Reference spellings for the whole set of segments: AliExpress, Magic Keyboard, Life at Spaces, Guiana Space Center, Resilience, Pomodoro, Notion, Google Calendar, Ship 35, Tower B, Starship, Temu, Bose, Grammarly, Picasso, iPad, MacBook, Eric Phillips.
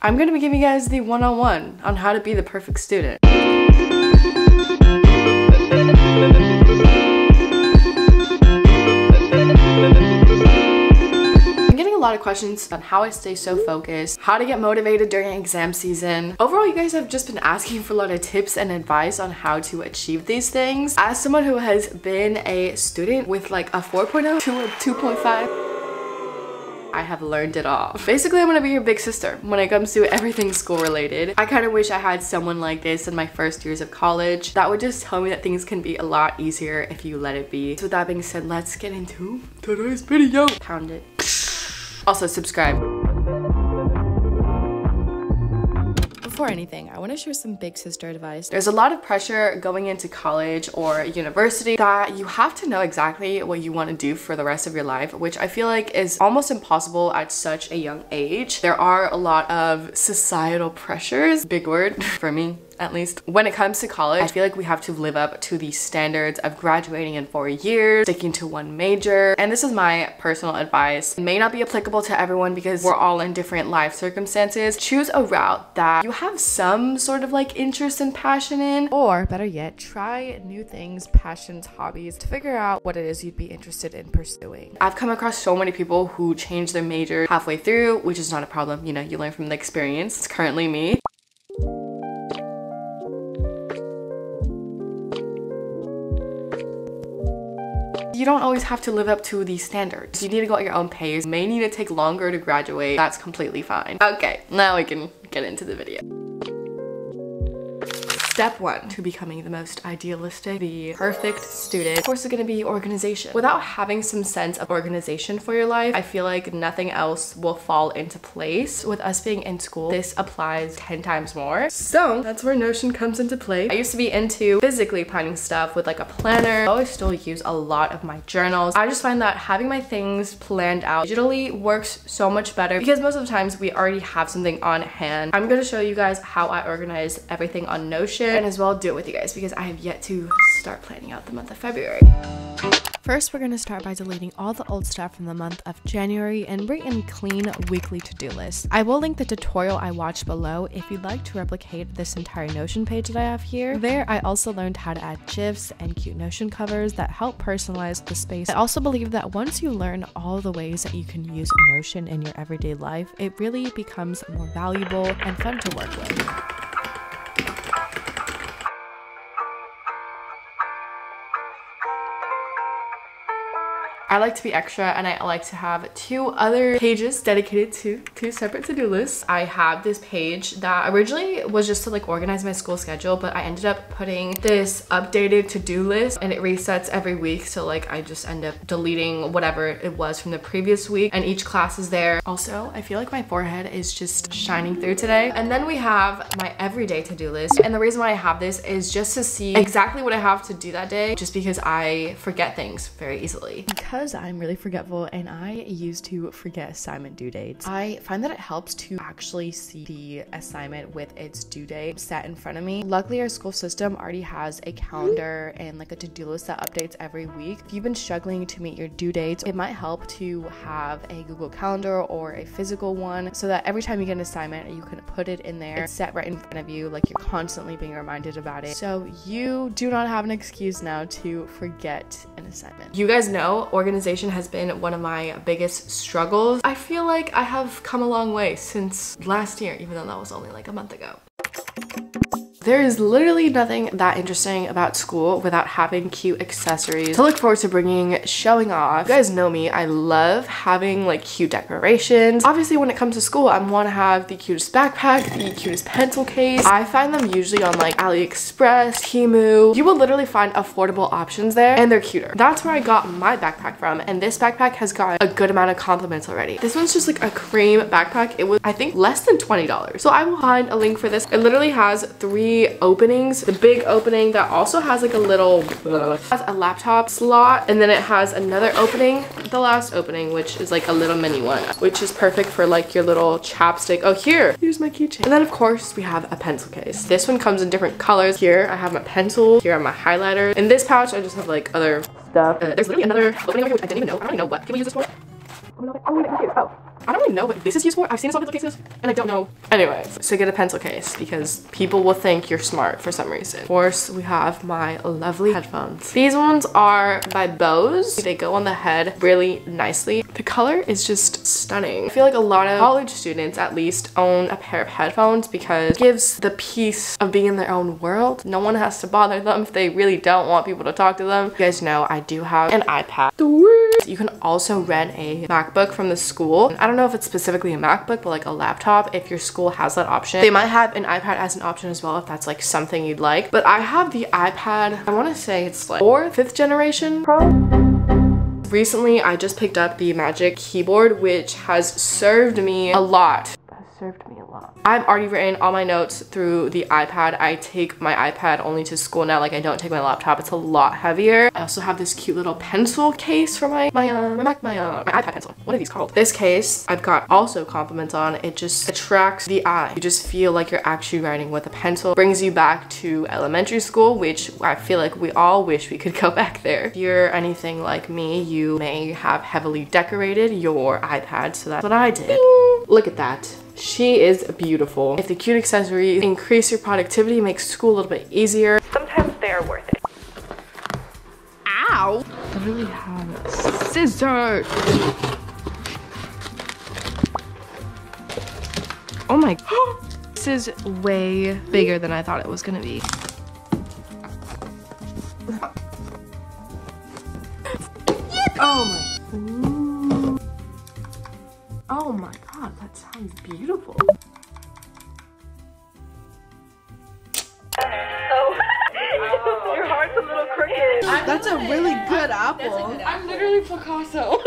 I'm going to be giving you guys the one-on-one on how to be the perfect student. A lot of questions on how I stay so focused, how to get motivated during exam season. Overall, you guys have just been asking for a lot of tips and advice on how to achieve these things. As someone who has been a student with like a 4.0 to a 2.5, I have learned it all. Basically, I'm gonna be your big sister when it comes to everything school related. I kind of wish I had someone like this in my first years of college that would just tell me that things can be a lot easier if you let it be. So with that being said, let's get into today's video. Pound it. Also, subscribe. Before anything, I want to share some big sister advice. There's a lot of pressure going into college or university that you have to know exactly what you want to do for the rest of your life, which I feel like is almost impossible at such a young age. There are a lot of societal pressures, big word for me. At least when it comes to college, I feel like we have to live up to the standards of graduating in 4 years, sticking to one major. And this is my personal advice. It may not be applicable to everyone because we're all in different life circumstances. Choose a route that you have some sort of like interest and passion in, or better yet, try new things, passions, hobbies to figure out what it is you'd be interested in pursuing. I've come across so many people who change their major halfway through, which is not a problem. You know, you learn from the experience. It's currently me. You don't always have to live up to these standards. You need to go at your own pace. You may need to take longer to graduate. That's completely fine. Okay, now we can get into the video. Step one to becoming the most idealistic, the perfect student, of course, is going to be organization. Without having some sense of organization for your life, I feel like nothing else will fall into place. With us being in school, this applies 10 times more. So that's where Notion comes into play. I used to be into physically planning stuff with like a planner. I still use a lot of my journals. I just find that having my things planned out digitally works so much better because most of the times we already have something on hand. I'm going to show you guys how I organize everything on Notion, and as well do it with you guys because I have yet to start planning out the month of February. First, we're going to start by deleting all the old stuff from the month of January and bring in clean weekly to-do lists. I will link the tutorial I watched below if you'd like to replicate this entire Notion page that I have here. There, I also learned how to add GIFs and cute Notion covers that help personalize the space. I also believe that once you learn all the ways that you can use Notion in your everyday life, it really becomes more valuable and fun to work with. I like to be extra and I like to have two other pages dedicated to two separate to-do lists. I have this page that originally was just to like organize my school schedule, but I ended up putting this updated to-do list and it resets every week. So like I just end up deleting whatever it was from the previous week and each class is there. Also, I feel like my forehead is just shining through today. And then we have my everyday to-do list. And the reason why I have this is just to see exactly what I have to do that day, just because I forget things very easily. Because I'm really forgetful and I used to forget assignment due dates. I find that it helps to actually see the assignment with its due date set in front of me. Luckily, our school system already has a calendar and like a to-do list that updates every week. If you've been struggling to meet your due dates, it might help to have a Google Calendar or a physical one so that every time you get an assignment, you can put it in there. It's set right in front of you, like you're constantly being reminded about it. So you do not have an excuse now to forget an assignment. You guys know, organization has been one of my biggest struggles. I feel like I have come a long way since last year, even though that was only like a month ago. There is literally nothing that interesting about school without having cute accessories to look forward to bringing, showing off. You guys know me, I love having like cute decorations. Obviously when it comes to school, I want to have the cutest backpack, the cutest pencil case. I find them usually on like AliExpress, Temu. You will literally find affordable options there and they're cuter. That's where I got my backpack from, and this backpack has gotten a good amount of compliments already. This one's just like a cream backpack. It was, I think, less than $20. So I will find a link for this. It literally has three openings. The big opening that also has like a little has a laptop slot, and then it has another opening, the last opening, which is like a little mini one, which is perfect for like your little chapstick. Oh, here's my keychain. And then of course we have a pencil case. This one comes in different colors. Here I have my pencil, here are my highlighters. In this pouch I just have like other stuff. There's literally another opening over here which I didn't even know. I don't even know what can we use this for. Oh, I don't really know what this is used for. I've seen some pencil cases and I don't know. Anyways, so get a pencil case because people will think you're smart for some reason. Of course, we have my lovely headphones. These ones are by Bose. They go on the head really nicely. The color is just stunning. I feel like a lot of college students at least own a pair of headphones because it gives the peace of being in their own world. No one has to bother them if they really don't want people to talk to them. You guys know I do have an iPad. You can also rent a MacBook from the school. I don't know if it's specifically a MacBook, but like a laptop if your school has that option. They might have an iPad as an option as well if that's like something you'd like. But I have the iPad, I want to say it's like 4th, 5th generation Pro. Recently, I just picked up the Magic Keyboard, which has served me a lot. I've already written all my notes through the iPad. I take my iPad only to school now. Like, I don't take my laptop. It's a lot heavier. I also have this cute little pencil case for my iPad pencil. What are these called? This case I've got also compliments on. It just attracts the eye. You just feel like you're actually writing with a pencil. Brings you back to elementary school, which I feel like we all wish we could go back there. If you're anything like me, you may have heavily decorated your iPad. So that's what I did. Bing! Look at that. She is beautiful. If the cute accessories increase your productivity, make school a little bit easier. Sometimes they are worth it. Ow! I really have scissors. Oh my. This is way bigger than I thought it was gonna be. Oh my. Oh my god, that sounds beautiful. Oh. Your heart's a little crooked. That's a really good apple. I'm literally Picasso.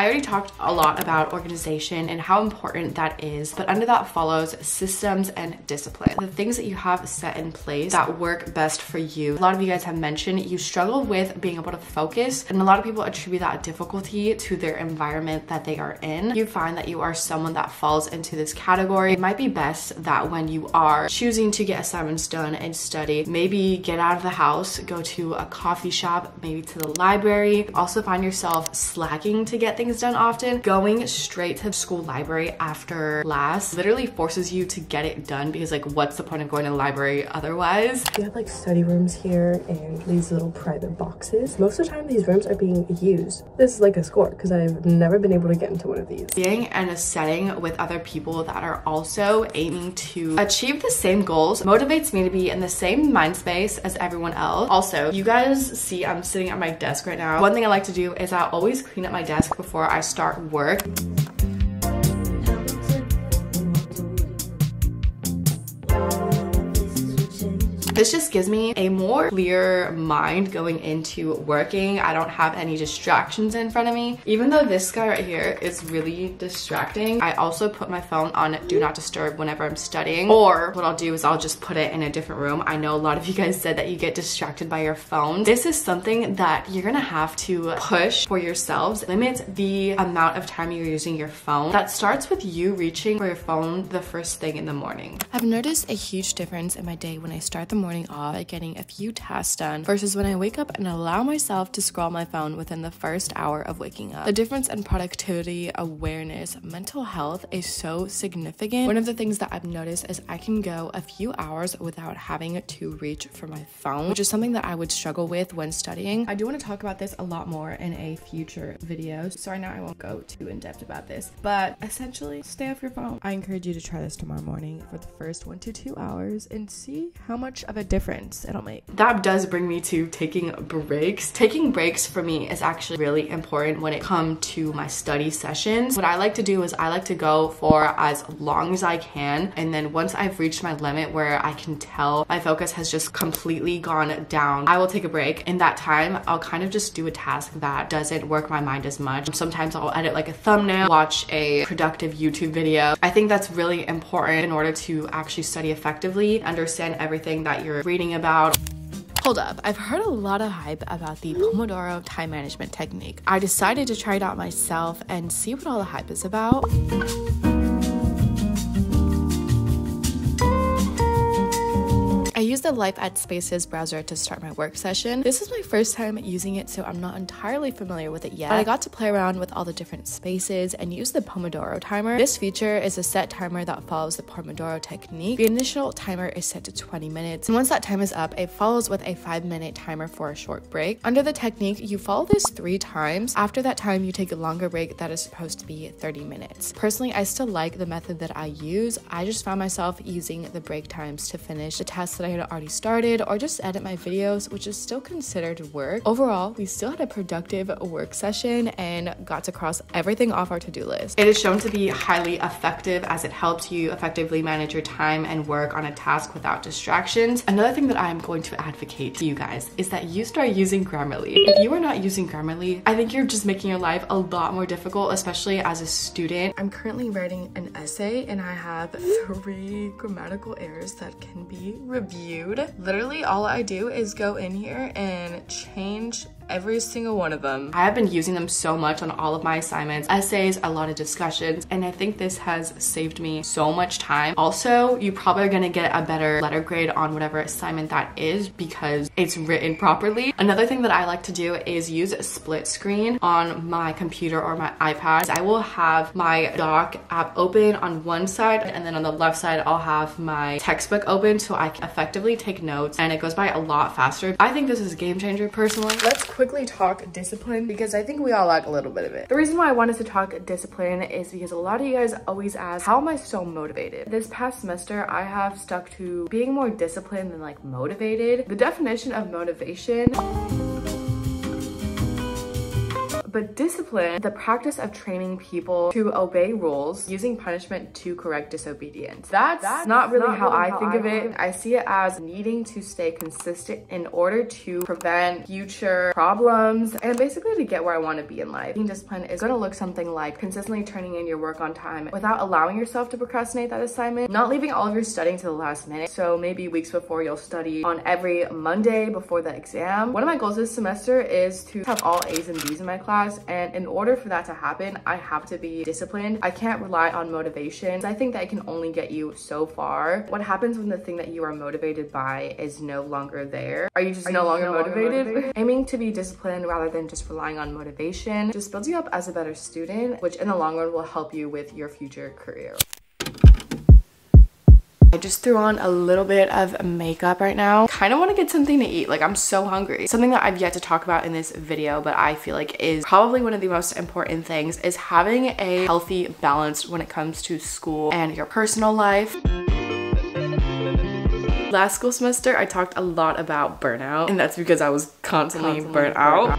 I already talked a lot about organization and how important that is, but under that follows systems and discipline. The things that you have set in place that work best for you. A lot of you guys have mentioned you struggle with being able to focus, and a lot of people attribute that difficulty to their environment that they are in. You find that you are someone that falls into this category. It might be best that when you are choosing to get assignments done and study, maybe get out of the house, go to a coffee shop, maybe to the library. Also find yourself slacking to get things done often. Going straight to the school library after class literally forces you to get it done because like what's the point of going to the library otherwise? You have like study rooms here and these little private boxes. Most of the time these rooms are being used. This is like a score because I've never been able to get into one of these. Being in a setting with other people that are also aiming to achieve the same goals motivates me to be in the same mind space as everyone else. Also, you guys see I'm sitting at my desk right now. One thing I like to do is I always clean up my desk before I start work. This just gives me a more clear mind going into working. I don't have any distractions in front of me. Even though this guy right here is really distracting, I also put my phone on Do Not Disturb whenever I'm studying. Or what I'll do is I'll just put it in a different room. I know a lot of you guys said that you get distracted by your phone. This is something that you're gonna have to push for yourselves. Limit the amount of time you're using your phone. That starts with you reaching for your phone the first thing in the morning. I've noticed a huge difference in my day when I start the morning off at getting a few tasks done versus when I wake up and allow myself to scroll my phone within the first hour of waking up. The difference in productivity, awareness, mental health is so significant. One of the things that I've noticed is I can go a few hours without having to reach for my phone, which is something that I would struggle with when studying. I do want to talk about this a lot more in a future video, so right now I won't go too in depth about this, but essentially stay off your phone. I encourage you to try this tomorrow morning for the first 1 to 2 hours and see how much of a difference it'll make. That does bring me to taking breaks. Taking breaks for me is actually really important when it comes to my study sessions. What I like to do is I like to go for as long as I can, and then once I've reached my limit where I can tell my focus has just completely gone down, I will take a break. In that time, I'll kind of just do a task that doesn't work my mind as much. Sometimes I'll edit like a thumbnail, watch a productive YouTube video. I think that's really important in order to actually study effectively, understand everything that you're reading about. Hold up, I've heard a lot of hype about the Pomodoro time management technique. I decided to try it out myself and see what all the hype is about. I use the Life at Spaces browser to start my work session. This is my first time using it, so I'm not entirely familiar with it yet, but I got to play around with all the different spaces and use the Pomodoro timer. This feature is a set timer that follows the Pomodoro technique. The initial timer is set to 20 minutes, and once that time is up, it follows with a 5-minute timer for a short break. Under the technique, you follow this 3 times. After that time, you take a longer break that is supposed to be 30 minutes. Personally, I still like the method that I use. I just found myself using the break times to finish the tasks that I had already started or just edit my videos, which is still considered work. Overall, we still had a productive work session and got to cross everything off our to-do list. It is shown to be highly effective as it helps you effectively manage your time and work on a task without distractions. Another thing that I'm going to advocate to you guys is that you start using Grammarly. If you are not using Grammarly, I think you're just making your life a lot more difficult, especially as a student. I'm currently writing an essay and I have 3 grammatical errors that can be reviewed. Literally all I do is go in here and change every single one of them. I have been using them so much on all of my assignments, essays, a lot of discussions, and I think this has saved me so much time. Also, you probably are gonna get a better letter grade on whatever assignment that is because it's written properly. Another thing that I like to do is use a split screen on my computer or my iPad. I will have my doc app open on one side, and then on the left side, I'll have my textbook open so I can effectively take notes, and it goes by a lot faster. I think this is a game changer, personally. Let's quickly talk discipline because I think we all lack a little bit of it. The reason why I wanted to talk discipline is because a lot of you guys always ask, how am I so motivated? This past semester, I have stuck to being more disciplined than like motivated. The definition of motivation, but discipline, the practice of training people to obey rules, using punishment to correct disobedience. That's not really how I think of it. I see it as needing to stay consistent in order to prevent future problems and basically to get where I want to be in life. Being disciplined is going to look something like consistently turning in your work on time without allowing yourself to procrastinate that assignment, not leaving all of your studying to the last minute. So maybe weeks before, you'll study on every Monday before the exam. One of my goals this semester is to have all A's and B's in my class. And in order for that to happen, I have to be disciplined. I can't rely on motivation. I think that it can only get you so far. What happens when the thing that you are motivated by is no longer there? Are you no longer motivated? Aiming to be disciplined rather than just relying on motivation just builds you up as a better student, which in the long run will help you with your future career. I just threw on a little bit of makeup right now. Kind of want to get something to eat. Like, I'm so hungry. Something that I've yet to talk about in this video, but I feel like is probably one of the most important things, is having a healthy balance when it comes to school and your personal life. Last school semester, I talked a lot about burnout, and that's because I was constantly burnt out.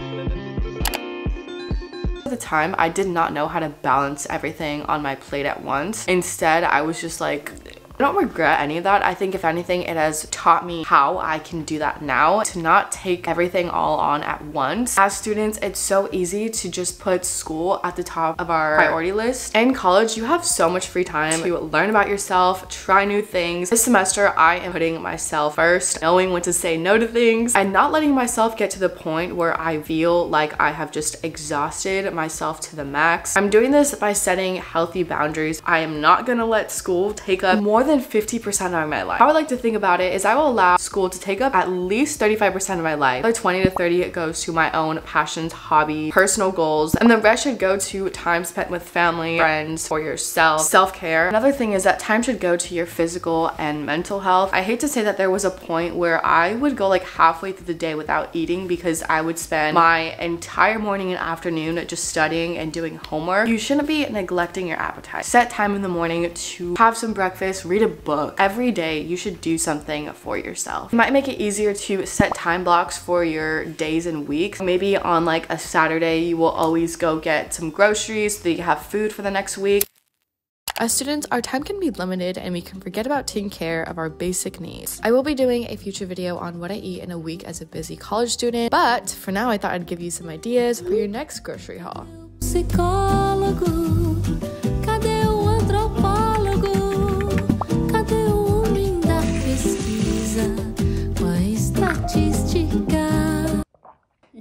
The time, I did not know how to balance everything on my plate at once. Instead, I was just like, I don't regret any of that. I think if anything, it has taught me how I can do that now, to not take everything all on at once. As students, it's so easy to just put school at the top of our priority list. In college, you have so much free time to learn about yourself, try new things. This semester, I am putting myself first, knowing when to say no to things, and not letting myself get to the point where I feel like I have just exhausted myself to the max. I'm doing this by setting healthy boundaries. I am not gonna let school take up more than 50% of my life. How I like to think about it is I will allow school to take up at least 35% of my life. The 20 to 30 it goes to my own passions, hobby, personal goals, and the rest should go to time spent with family, friends, or yourself, self-care. Another thing is that time should go to your physical and mental health. I hate to say that there was a point where I would go like halfway through the day without eating because I would spend my entire morning and afternoon just studying and doing homework. You shouldn't be neglecting your appetite. Set time in the morning to have some breakfast, read a book. Every day you should do something for yourself. It might make it easier to set time blocks for your days and weeks. Maybe on like a Saturday, you will always go get some groceries so that you have food for the next week. As students, our time can be limited and we can forget about taking care of our basic needs. I will be doing a future video on what I eat in a week as a busy college student, but for now I thought I'd give you some ideas for your next grocery haul.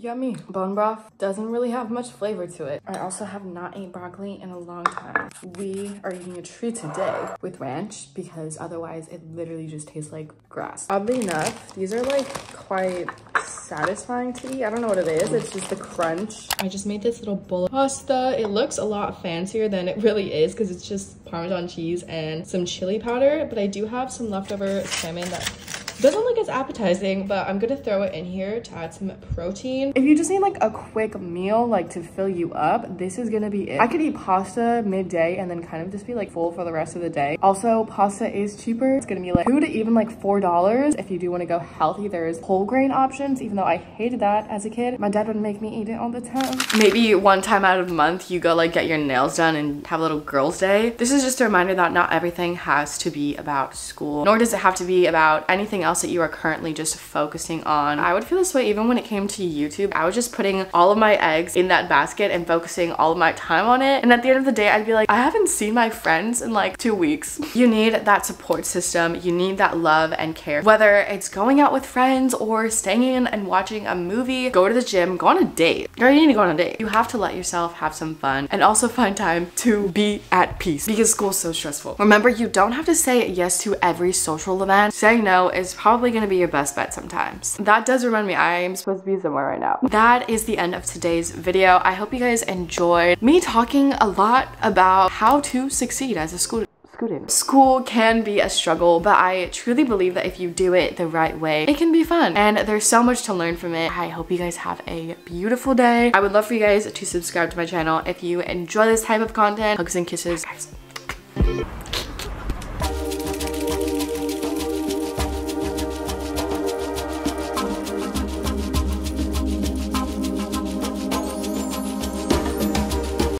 yummy. Bone broth doesn't really have much flavor to it. I also have not ate broccoli in a long time. We are eating a tree today with ranch because otherwise it literally just tastes like grass. Oddly enough, these are like quite satisfying to eat. I don't know what it is. It's just the crunch. I just made this little bowl of pasta. It looks a lot fancier than it really is because it's just Parmesan cheese and some chili powder, but I do have some leftover salmon that doesn't look as appetizing, but I'm gonna throw it in here to add some protein. If you just need like a quick meal, like to fill you up, this is gonna be it. I could eat pasta midday and then kind of just be like full for the rest of the day. Also, pasta is cheaper. It's gonna be like $2 to even like $4. If you do wanna go healthy, there's whole grain options, even though I hated that as a kid. My dad would make me eat it all the time. Maybe one time out of the month, you go like get your nails done and have a little girls day. This is just a reminder that not everything has to be about school, nor does it have to be about anything else that you are currently just focusing on. I would feel this way even when it came to YouTube. I was just putting all of my eggs in that basket and focusing all of my time on it. And at the end of the day, I'd be like, I haven't seen my friends in like 2 weeks. You need that support system. You need that love and care. Whether it's going out with friends or staying in and watching a movie, go to the gym, go on a date. Girl, you need to go on a date. You have to let yourself have some fun and also find time to be at peace because school's so stressful. Remember, you don't have to say yes to every social event. Saying no is probably gonna be your best bet sometimes. That does remind me, I am supposed to be somewhere right now. That is the end of today's video. I hope you guys enjoyed me talking a lot about how to succeed as a student. School can be a struggle, but I truly believe that if you do it the right way, it can be fun. And there's so much to learn from it. I hope you guys have a beautiful day. I would love for you guys to subscribe to my channel if you enjoy this type of content. Hugs and kisses, guys.